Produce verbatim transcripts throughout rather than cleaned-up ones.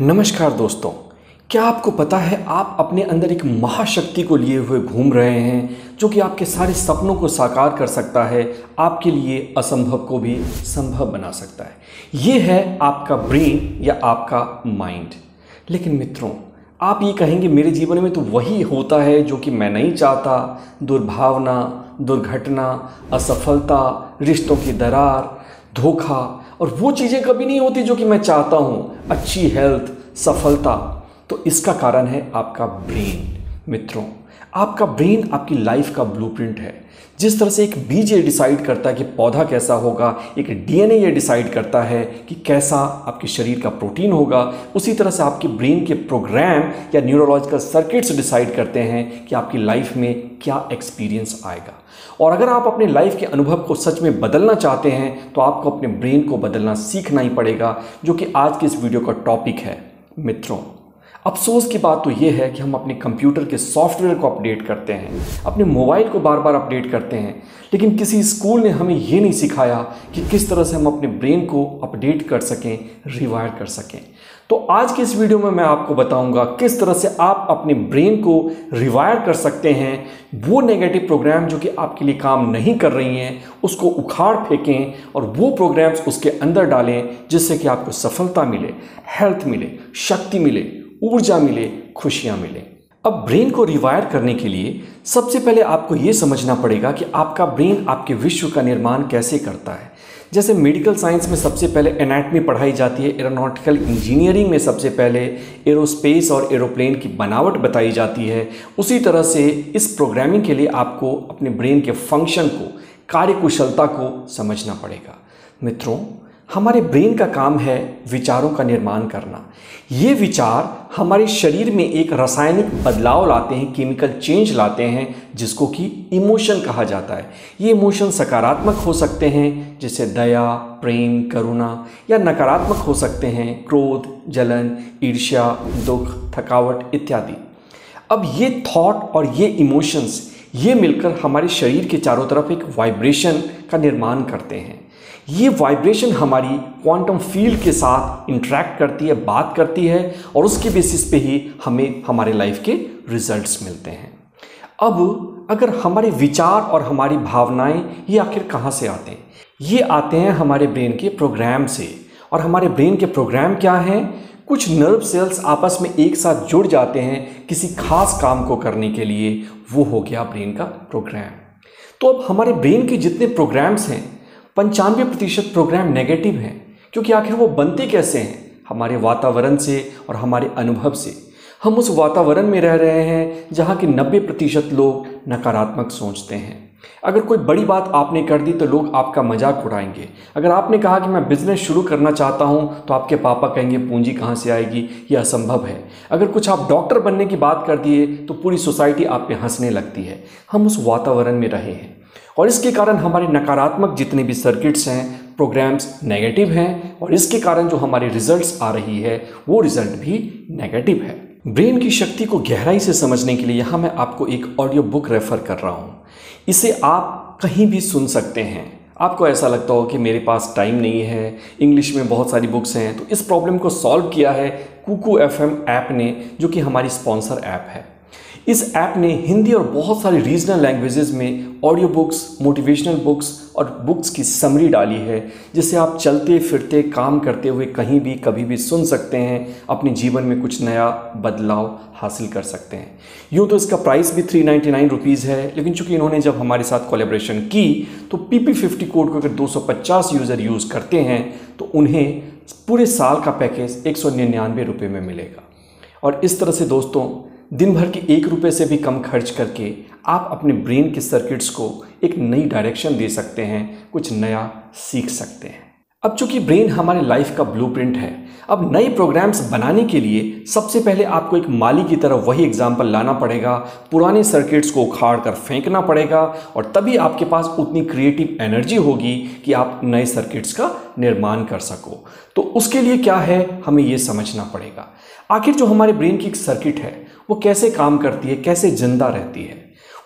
नमस्कार दोस्तों, क्या आपको पता है आप अपने अंदर एक महाशक्ति को लिए हुए घूम रहे हैं जो कि आपके सारे सपनों को साकार कर सकता है, आपके लिए असंभव को भी संभव बना सकता है। ये है आपका ब्रेन या आपका माइंड। लेकिन मित्रों, आप ये कहेंगे मेरे जीवन में तो वही होता है जो कि मैं नहीं चाहता। दुर्भावना, दुर्घटना, असफलता, रिश्तों की दरार, धोखा और वो चीज़ें कभी नहीं होती जो कि मैं चाहता हूँ, अच्छी हेल्थ, सफलता। तो इसका कारण है आपका ब्रेन। मित्रों, आपका ब्रेन आपकी लाइफ का ब्लूप्रिंट है। जिस तरह से एक बीज ये डिसाइड करता है कि पौधा कैसा होगा, एक डीएनए ये डिसाइड करता है कि कैसा आपके शरीर का प्रोटीन होगा, उसी तरह से आपके ब्रेन के प्रोग्राम या न्यूरोलॉजिकल सर्किट्स डिसाइड करते हैं कि आपकी लाइफ में क्या एक्सपीरियंस आएगा। और अगर आप अपने लाइफ के अनुभव को सच में बदलना चाहते हैं तो आपको अपने ब्रेन को बदलना सीखना ही पड़ेगा, जो कि आज के इस वीडियो का टॉपिक है। मित्रों, अफसोस की बात तो ये है कि हम अपने कंप्यूटर के सॉफ्टवेयर को अपडेट करते हैं, अपने मोबाइल को बार बार अपडेट करते हैं, लेकिन किसी स्कूल ने हमें ये नहीं सिखाया कि किस तरह से हम अपने ब्रेन को अपडेट कर सकें, रिवायर कर सकें। तो आज के इस वीडियो में मैं आपको बताऊंगा किस तरह से आप अपने ब्रेन को रिवायर कर सकते हैं। वो नेगेटिव प्रोग्राम जो कि आपके लिए काम नहीं कर रही हैं उसको उखाड़ फेंकें और वो प्रोग्राम्स उसके अंदर डालें जिससे कि आपको सफलता मिले, हेल्थ मिले, शक्ति मिले, ऊर्जा मिले, खुशियाँ मिले। अब ब्रेन को रिवायर करने के लिए सबसे पहले आपको ये समझना पड़ेगा कि आपका ब्रेन आपके विश्व का निर्माण कैसे करता है। जैसे मेडिकल साइंस में सबसे पहले एनाटमी पढ़ाई जाती है, एरोनॉटिकल इंजीनियरिंग में सबसे पहले एरोस्पेस और एरोप्लेन की बनावट बताई जाती है, उसी तरह से इस प्रोग्रामिंग के लिए आपको अपने ब्रेन के फंक्शन को, कार्यकुशलता को समझना पड़ेगा। मित्रों, हमारे ब्रेन का काम है विचारों का निर्माण करना। ये विचार हमारे शरीर में एक रासायनिक बदलाव लाते हैं, केमिकल चेंज लाते हैं, जिसको कि इमोशन कहा जाता है। ये इमोशन सकारात्मक हो सकते हैं जैसे दया, प्रेम, करुणा, या नकारात्मक हो सकते हैं क्रोध, जलन, ईर्ष्या, दुख, थकावट इत्यादि। अब ये थॉट और ये इमोशंस ये मिलकर हमारे शरीर के चारों तरफ एक वाइब्रेशन का निर्माण करते हैं। ये वाइब्रेशन हमारी क्वांटम फील्ड के साथ इंटरैक्ट करती है, बात करती है और उसके बेसिस पे ही हमें हमारे लाइफ के रिजल्ट्स मिलते हैं। अब अगर हमारे विचार और हमारी भावनाएं ये आखिर कहाँ से आते हैं? ये आते हैं हमारे ब्रेन के प्रोग्राम से। और हमारे ब्रेन के प्रोग्राम क्या हैं? कुछ नर्व सेल्स आपस में एक साथ जुड़ जाते हैं किसी खास काम को करने के लिए। वो हो गया ब्रेन का प्रोग्राम। तो अब हमारे ब्रेन के जितने प्रोग्राम्स हैं, पंचानवे प्रतिशत प्रोग्राम नेगेटिव हैं, क्योंकि आखिर वो बनते कैसे हैं? हमारे वातावरण से और हमारे अनुभव से। हम उस वातावरण में रह रहे हैं जहाँ के नब्बे प्रतिशत लोग नकारात्मक सोचते हैं। अगर कोई बड़ी बात आपने कर दी तो लोग आपका मजाक उड़ाएंगे। अगर आपने कहा कि मैं बिज़नेस शुरू करना चाहता हूँ तो आपके पापा कहेंगे पूंजी कहाँ से आएगी, यह असंभव है। अगर कुछ आप डॉक्टर बनने की बात कर दिए तो पूरी सोसाइटी आप पे हंसने लगती है। हम उस वातावरण में रहे हैं और इसके कारण हमारे नकारात्मक जितने भी सर्किट्स हैं, प्रोग्राम्स नेगेटिव हैं और इसके कारण जो हमारे रिजल्ट्स आ रही है वो रिजल्ट भी नेगेटिव है। ब्रेन की शक्ति को गहराई से समझने के लिए यहाँ मैं आपको एक ऑडियो बुक रेफर कर रहा हूँ। इसे आप कहीं भी सुन सकते हैं। आपको ऐसा लगता हो कि मेरे पास टाइम नहीं है, इंग्लिश में बहुत सारी बुक्स हैं, तो इस प्रॉब्लम को सॉल्व किया है कुकू एफ एम ऐप ने, जो कि हमारी स्पॉन्सर ऐप है। इस ऐप ने हिंदी और बहुत सारी रीजनल लैंग्वेजेस में ऑडियो बुक्स, मोटिवेशनल बुक्स और बुक्स की समरी डाली है, जिससे आप चलते फिरते, काम करते हुए कहीं भी कभी भी सुन सकते हैं, अपने जीवन में कुछ नया बदलाव हासिल कर सकते हैं। यूँ तो इसका प्राइस भी थ्री नाइन्टी नाइन रुपीज़ है, लेकिन चूंकि इन्होंने जब हमारे साथ कोलेब्रेशन की तो पी पी फिफ्टी कोड को अगर दो सौ पचास यूज़र यूज़ करते हैं तो उन्हें पूरे साल का पैकेज एक सौ निन्यानवे रुपये में मिलेगा। और इस तरह से दोस्तों, दिन भर के एक रुपये से भी कम खर्च करके आप अपने ब्रेन के सर्किट्स को एक नई डायरेक्शन दे सकते हैं, कुछ नया सीख सकते हैं। अब चूंकि ब्रेन हमारे लाइफ का ब्लूप्रिंट है, अब नए प्रोग्राम्स बनाने के लिए सबसे पहले आपको एक माली की तरह वही एग्जाम्पल लाना पड़ेगा, पुराने सर्किट्स को उखाड़ कर फेंकना पड़ेगा और तभी आपके पास उतनी क्रिएटिव एनर्जी होगी कि आप नए सर्किट्स का निर्माण कर सको। तो उसके लिए क्या है, हमें ये समझना पड़ेगा आखिर जो हमारे ब्रेन की एक सर्किट है वो कैसे काम करती है, कैसे जिंदा रहती है।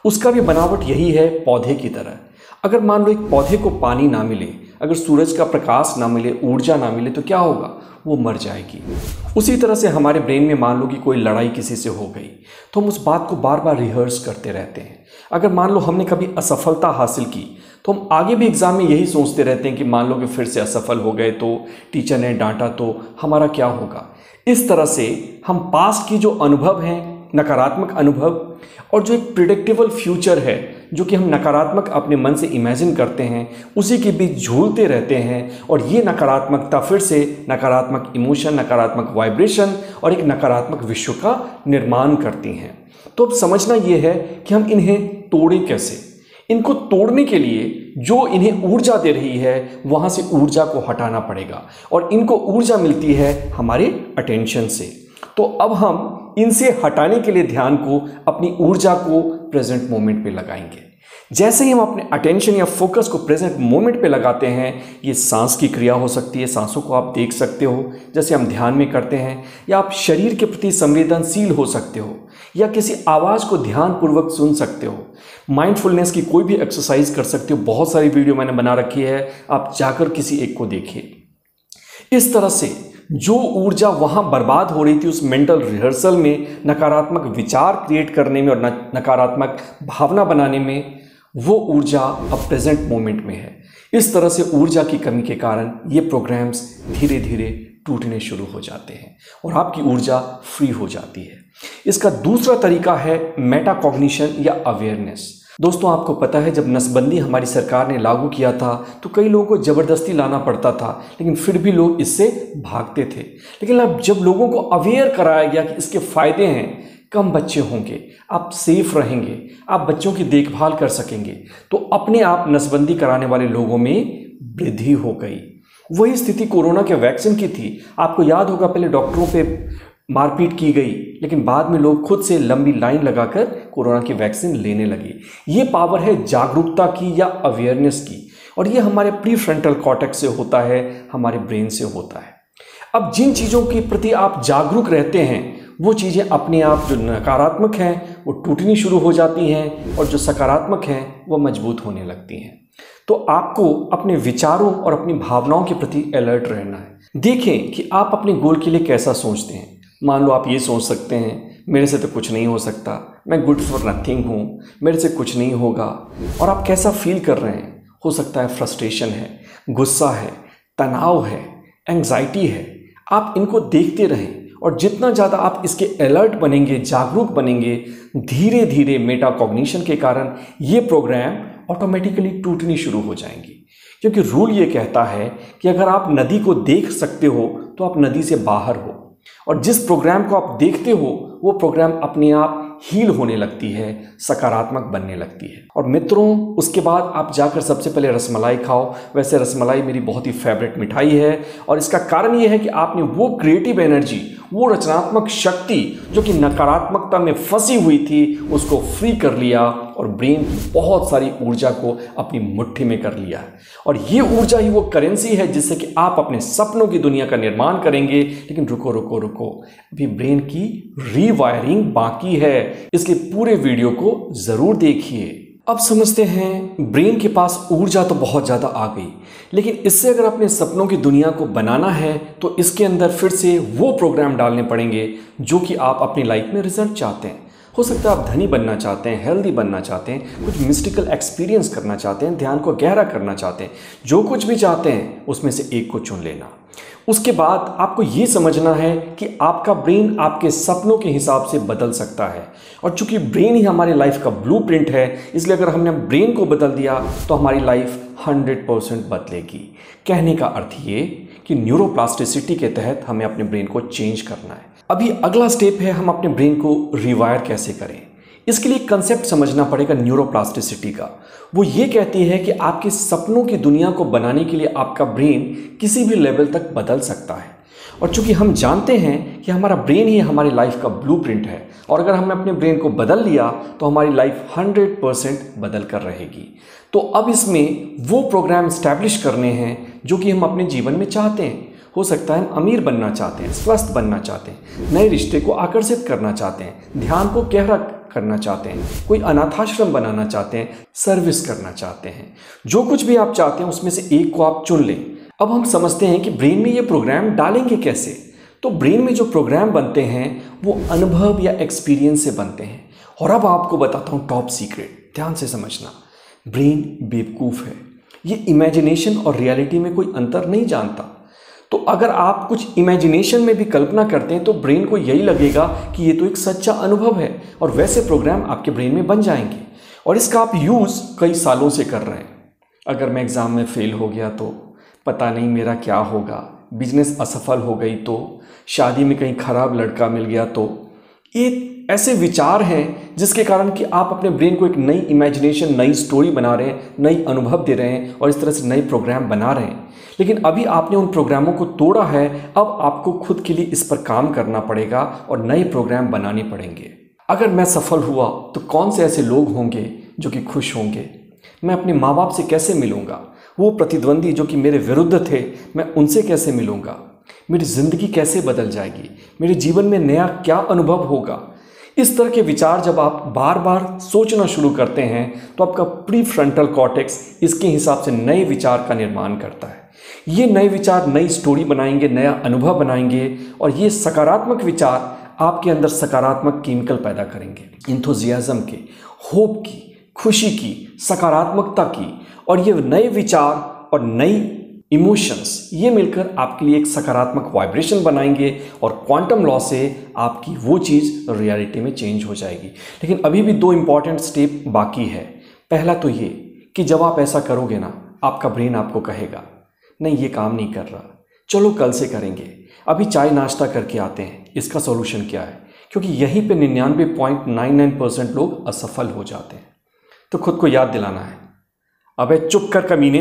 उसका भी बनावट यही है पौधे की तरह। अगर मान लो एक पौधे को पानी ना मिले, अगर सूरज का प्रकाश ना मिले, ऊर्जा ना मिले तो क्या होगा, वो मर जाएगी। उसी तरह से हमारे ब्रेन में मान लो कि कोई लड़ाई किसी से हो गई तो हम उस बात को बार बार रिहर्स करते रहते हैं। अगर मान लो हमने कभी असफलता हासिल की तो हम आगे भी एग्ज़ाम में यही सोचते रहते हैं कि मान लो कि फिर से असफल हो गए तो टीचर ने डांटा तो हमारा क्या होगा। इस तरह से हम पास्ट की जो अनुभव हैं, नकारात्मक अनुभव, और जो एक प्रिडिक्टेबल फ्यूचर है जो कि हम नकारात्मक अपने मन से इमेजिन करते हैं, उसी के बीच झूलते रहते हैं। और ये नकारात्मकता फिर से नकारात्मक इमोशन, नकारात्मक वाइब्रेशन और एक नकारात्मक विश्व का निर्माण करती हैं। तो अब समझना ये है कि हम इन्हें तोड़ें कैसे। इनको तोड़ने के लिए जो इन्हें ऊर्जा दे रही है वहाँ से ऊर्जा को हटाना पड़ेगा, और इनको ऊर्जा मिलती है हमारे अटेंशन से। तो अब हम इनसे हटाने के लिए ध्यान को, अपनी ऊर्जा को प्रेजेंट मोमेंट पे लगाएंगे। जैसे ही हम अपने अटेंशन या फोकस को प्रेजेंट मोमेंट पे लगाते हैं, ये सांस की क्रिया हो सकती है, सांसों को आप देख सकते हो जैसे हम ध्यान में करते हैं, या आप शरीर के प्रति संवेदनशील हो सकते हो, या किसी आवाज़ को ध्यानपूर्वक सुन सकते हो। माइंडफुलनेस की कोई भी एक्सरसाइज कर सकते हो, बहुत सारी वीडियो मैंने बना रखी है, आप जाकर किसी एक को देखिए। इस तरह से जो ऊर्जा वहाँ बर्बाद हो रही थी उस मेंटल रिहर्सल में, नकारात्मक विचार क्रिएट करने में और नकारात्मक भावना बनाने में, वो ऊर्जा अब प्रेजेंट मोमेंट में है। इस तरह से ऊर्जा की कमी के कारण ये प्रोग्राम्स धीरे धीरे टूटने शुरू हो जाते हैं और आपकी ऊर्जा फ्री हो जाती है। इसका दूसरा तरीका है मेटाकॉग्निशन या अवेयरनेस। दोस्तों, आपको पता है जब नसबंदी हमारी सरकार ने लागू किया था तो कई लोगों को ज़बरदस्ती लाना पड़ता था, लेकिन फिर भी लोग इससे भागते थे। लेकिन अब जब लोगों को अवेयर कराया गया कि इसके फायदे हैं, कम बच्चे होंगे, आप सेफ रहेंगे, आप बच्चों की देखभाल कर सकेंगे, तो अपने आप नसबंदी कराने वाले लोगों में वृद्धि हो गई। वही स्थिति कोरोना के वैक्सीन की थी। आपको याद होगा पहले डॉक्टरों पे मारपीट की गई, लेकिन बाद में लोग खुद से लंबी लाइन लगाकर कोरोना की वैक्सीन लेने लगे। ये पावर है जागरूकता की या अवेयरनेस की, और ये हमारे प्रीफ्रंटल कॉर्टेक्स से होता है, हमारे ब्रेन से होता है। अब जिन चीज़ों के प्रति आप जागरूक रहते हैं वो चीज़ें अपने आप जो नकारात्मक हैं वो टूटनी शुरू हो जाती हैं, और जो सकारात्मक हैं वो मजबूत होने लगती हैं। तो आपको अपने विचारों और अपनी भावनाओं के प्रति अलर्ट रहना है। देखें कि आप अपने गोल के लिए कैसा सोचते हैं। मान लो आप ये सोच सकते हैं, मेरे से तो कुछ नहीं हो सकता, मैं गुड फॉर नथिंग हूँ, मेरे से कुछ नहीं होगा। और आप कैसा फील कर रहे हैं, हो सकता है फ्रस्ट्रेशन है, गुस्सा है, तनाव है, एंग्जाइटी है। आप इनको देखते रहें, और जितना ज़्यादा आप इसके अलर्ट बनेंगे, जागरूक बनेंगे, धीरे धीरे मेटाकॉग्निशन के कारण ये प्रोग्राम ऑटोमेटिकली टूटनी शुरू हो जाएंगी। क्योंकि रूल ये कहता है कि अगर आप नदी को देख सकते हो तो आप नदी से बाहर हो, और जिस प्रोग्राम को आप देखते हो वो प्रोग्राम अपने आप हील होने लगती है, सकारात्मक बनने लगती है। और मित्रों, उसके बाद आप जाकर सबसे पहले रसमलाई खाओ। वैसे रसमलाई मेरी बहुत ही फेवरेट मिठाई है, और इसका कारण ये है कि आपने वो क्रिएटिव एनर्जी, वो रचनात्मक शक्ति जो कि नकारात्मकता में फंसी हुई थी उसको फ्री कर लिया, और ब्रेन की बहुत सारी ऊर्जा को अपनी मुट्ठी में कर लिया। और ये ऊर्जा ही वो करेंसी है जिससे कि आप अपने सपनों की दुनिया का निर्माण करेंगे। लेकिन रुको रुको रुको, अभी ब्रेन की रीवायरिंग बाकी है, इसलिए पूरे वीडियो को ज़रूर देखिए। अब समझते हैं, ब्रेन के पास ऊर्जा तो बहुत ज़्यादा आ गई, लेकिन इससे अगर अपने सपनों की दुनिया को बनाना है तो इसके अंदर फिर से वो प्रोग्राम डालने पड़ेंगे जो कि आप अपनी लाइफ में रिजल्ट चाहते हैं। हो सकता है आप धनी बनना चाहते हैं, हेल्दी बनना चाहते हैं, कुछ मिस्टिकल एक्सपीरियंस करना चाहते हैं, ध्यान को गहरा करना चाहते हैं। जो कुछ भी चाहते हैं उसमें से एक को चुन लेना। उसके बाद आपको ये समझना है कि आपका ब्रेन आपके सपनों के हिसाब से बदल सकता है, और चूंकि ब्रेन ही हमारे लाइफ का ब्लूप्रिंट है, इसलिए अगर हमने ब्रेन को बदल दिया तो हमारी लाइफ सौ परसेंट बदलेगी। कहने का अर्थ ये कि न्यूरोप्लास्टिसिटी के तहत हमें अपने ब्रेन को चेंज करना है। अभी अगला स्टेप है, हम अपने ब्रेन को रिवायर कैसे करें। इसके लिए कंसेप्ट समझना पड़ेगा न्यूरोप्लास्टिसिटी का। वो ये कहती है कि आपके सपनों की दुनिया को बनाने के लिए आपका ब्रेन किसी भी लेवल तक बदल सकता है, और चूंकि हम जानते हैं कि हमारा ब्रेन ही हमारी लाइफ का ब्लूप्रिंट है, और अगर हमने अपने ब्रेन को बदल लिया तो हमारी लाइफ सौ परसेंट बदल कर रहेगी। तो अब इसमें वो प्रोग्राम इस्टेब्लिश करने हैं जो कि हम अपने जीवन में चाहते हैं। हो सकता है हम अमीर बनना चाहते हैं, स्वस्थ बनना चाहते हैं, नए रिश्ते को आकर्षित करना चाहते हैं, ध्यान को गहरा करना चाहते हैं, कोई अनाथाश्रम बनाना चाहते हैं, सर्विस करना चाहते हैं। जो कुछ भी आप चाहते हैं उसमें से एक को आप चुन लें। अब हम समझते हैं कि ब्रेन में ये प्रोग्राम डालेंगे कैसे। तो ब्रेन में जो प्रोग्राम बनते हैं वो अनुभव या एक्सपीरियंस से बनते हैं। और अब आपको बताता हूँ टॉप सीक्रेट, ध्यान से समझना। ब्रेन बेवकूफ़ है, ये इमेजिनेशन और रियलिटी में कोई अंतर नहीं जानता। तो अगर आप कुछ इमेजिनेशन में भी कल्पना करते हैं तो ब्रेन को यही लगेगा कि ये तो एक सच्चा अनुभव है, और वैसे प्रोग्राम आपके ब्रेन में बन जाएंगे। और इसका आप यूज़ कई सालों से कर रहे हैं। अगर मैं एग्ज़ाम में फ़ेल हो गया तो पता नहीं मेरा क्या होगा, बिजनेस असफल हो गई तो, शादी में कहीं खराब लड़का मिल गया तो। ये ऐसे विचार हैं जिसके कारण कि आप अपने ब्रेन को एक नई इमेजिनेशन, नई स्टोरी बना रहे हैं, नई अनुभव दे रहे हैं और इस तरह से नए प्रोग्राम बना रहे हैं। लेकिन अभी आपने उन प्रोग्रामों को तोड़ा है। अब आपको खुद के लिए इस पर काम करना पड़ेगा और नए प्रोग्राम बनाने पड़ेंगे। अगर मैं सफल हुआ तो कौन से ऐसे लोग होंगे जो कि खुश होंगे? मैं अपने माँ बाप से कैसे मिलूँगा? वो प्रतिद्वंदी जो कि मेरे विरुद्ध थे, मैं उनसे कैसे मिलूँगा? मेरी ज़िंदगी कैसे बदल जाएगी? मेरे जीवन में नया क्या अनुभव होगा? इस तरह के विचार जब आप बार बार सोचना शुरू करते हैं तो आपका प्रीफ्रंटल कॉर्टेक्स इसके हिसाब से नए विचार का निर्माण करता है। ये नए विचार नई स्टोरी बनाएंगे, नया अनुभव बनाएंगे, और ये सकारात्मक विचार आपके अंदर सकारात्मक केमिकल पैदा करेंगे, एंथुजियाज्म के, होप की, खुशी की, सकारात्मकता की। और ये नए विचार और नई इमोशंस ये मिलकर आपके लिए एक सकारात्मक वाइब्रेशन बनाएंगे और क्वांटम लॉ से आपकी वो चीज़ रियलिटी में चेंज हो जाएगी। लेकिन अभी भी दो इम्पॉर्टेंट स्टेप बाकी है। पहला तो ये कि जब आप ऐसा करोगे ना, आपका ब्रेन आपको कहेगा नहीं ये काम नहीं कर रहा, चलो कल से करेंगे, अभी चाय नाश्ता करके आते हैं, इसका सॉल्यूशन क्या है। क्योंकि यहीं पर निन्यानवे पॉइंट नाइन नाइन परसेंट लोग असफल हो जाते हैं। तो खुद को याद दिलाना है, अबे चुप कर कमीने,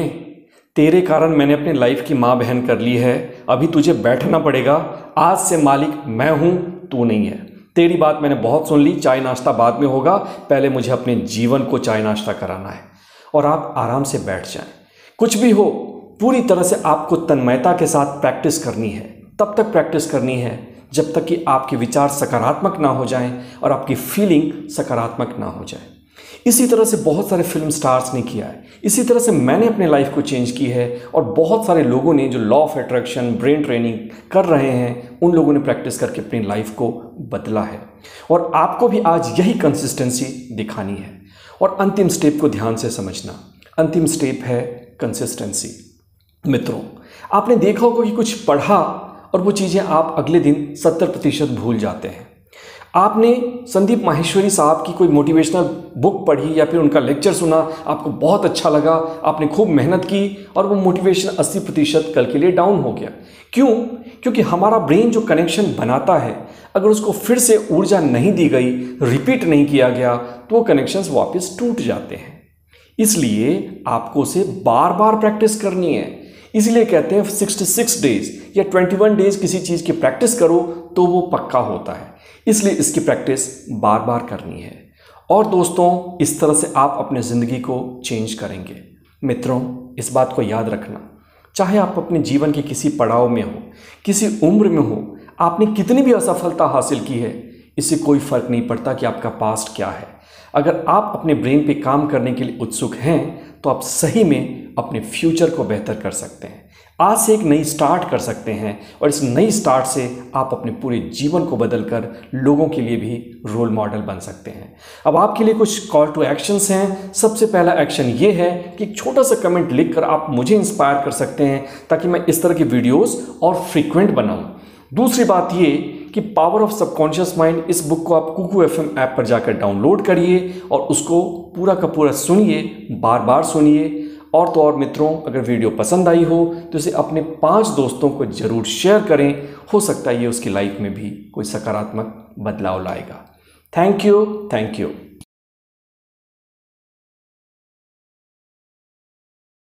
तेरे कारण मैंने अपने लाइफ की माँ बहन कर ली है, अभी तुझे बैठना पड़ेगा, आज से मालिक मैं हूँ, तू नहीं है। तेरी बात मैंने बहुत सुन ली, चाय नाश्ता बाद में होगा, पहले मुझे अपने जीवन को चाय नाश्ता कराना है। और आप आराम से बैठ जाएं। कुछ भी हो, पूरी तरह से आपको तन्मयता के साथ प्रैक्टिस करनी है। तब तक प्रैक्टिस करनी है जब तक कि आपके विचार सकारात्मक ना हो जाएँ और आपकी फीलिंग सकारात्मक ना हो जाए। इसी तरह से बहुत सारे फिल्म स्टार्स ने किया है, इसी तरह से मैंने अपने लाइफ को चेंज की है, और बहुत सारे लोगों ने जो law of attraction, brain training कर रहे हैं, उन लोगों ने प्रैक्टिस करके अपनी लाइफ को बदला है। और आपको भी आज यही कंसिस्टेंसी दिखानी है। और अंतिम स्टेप को ध्यान से समझना। अंतिम स्टेप है कंसिस्टेंसी। मित्रों, आपने देखा होगा कि कुछ पढ़ा और वो चीज़ें आप अगले दिन सत्तर प्रतिशत भूल जाते हैं। आपने संदीप माहेश्वरी साहब की कोई मोटिवेशनल बुक पढ़ी या फिर उनका लेक्चर सुना, आपको बहुत अच्छा लगा, आपने खूब मेहनत की, और वो मोटिवेशन अस्सी प्रतिशत कल के लिए डाउन हो गया। क्यों? क्योंकि हमारा ब्रेन जो कनेक्शन बनाता है, अगर उसको फिर से ऊर्जा नहीं दी गई, रिपीट नहीं किया गया, तो वो कनेक्शंस वापस टूट जाते हैं। इसलिए आपको उसे बार बार प्रैक्टिस करनी है। इसलिए कहते हैं छियासठ डेज या इक्कीस डेज किसी चीज़ की प्रैक्टिस करो तो वो पक्का होता है। इसलिए इसकी प्रैक्टिस बार बार करनी है। और दोस्तों, इस तरह से आप अपने ज़िंदगी को चेंज करेंगे। मित्रों, इस बात को याद रखना, चाहे आप अपने जीवन के किसी पड़ाव में हो, किसी उम्र में हो, आपने कितनी भी असफलता हासिल की है, इससे कोई फ़र्क नहीं पड़ता कि आपका पास्ट क्या है। अगर आप अपने ब्रेन पे काम करने के लिए उत्सुक हैं तो आप सही में अपने फ्यूचर को बेहतर कर सकते हैं। आज से एक नई स्टार्ट कर सकते हैं, और इस नई स्टार्ट से आप अपने पूरे जीवन को बदलकर लोगों के लिए भी रोल मॉडल बन सकते हैं। अब आपके लिए कुछ कॉल टू एक्शंस हैं। सबसे पहला एक्शन ये है कि एक छोटा सा कमेंट लिखकर आप मुझे इंस्पायर कर सकते हैं ताकि मैं इस तरह की वीडियोस और फ्रीक्वेंट बनाऊं। दूसरी बात ये कि पावर ऑफ सबकॉन्शियस माइंड, इस बुक को आप कुकू एफ एम ऐप पर जाकर डाउनलोड करिए और उसको पूरा का पूरा सुनिए, बार बार सुनिए। और तो और मित्रों, अगर वीडियो पसंद आई हो तो इसे अपने पांच दोस्तों को ज़रूर शेयर करें। हो सकता है ये उसकी लाइफ में भी कोई सकारात्मक बदलाव लाएगा। Thank you, thank you.